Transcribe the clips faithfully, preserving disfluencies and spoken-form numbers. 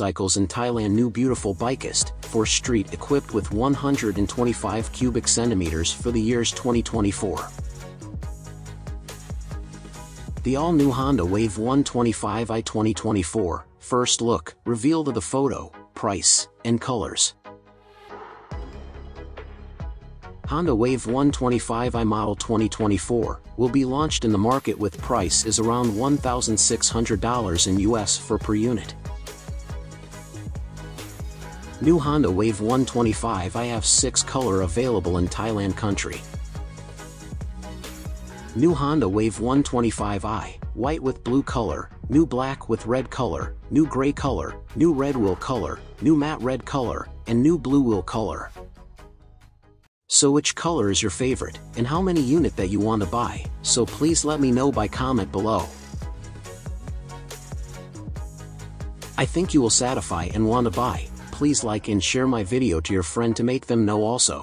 motorcycles in Thailand. New beautiful bikeist, for street equipped with one hundred twenty-five cubic centimeters for the years twenty twenty-four. The all-new Honda Wave one twenty-five i twenty twenty-four, first look, reveal to the photo, price, and colors. Honda Wave one twenty-five i model twenty twenty-four will be launched in the market with price is around one thousand six hundred dollars in U S for per unit. New Honda Wave one twenty-five i have six color available in Thailand country. New Honda Wave one twenty-five i, white with blue color, new black with red color, new gray color, new red wheel color, new matte red color, and new blue wheel color. So which color is your favorite, and how many unit that you want to buy, so please let me know by comment below. I think you will satisfy and want to buy. Please like and share my video to your friend to make them know also.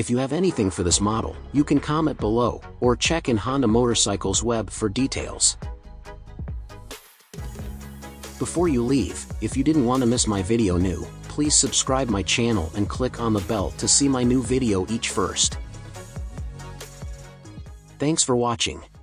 If you have anything for this model, you can comment below, or check in Honda Motorcycles web for details. Before you leave, if you didn't want to miss my video new, please subscribe my channel and click on the bell to see my new video each first. Thanks for watching.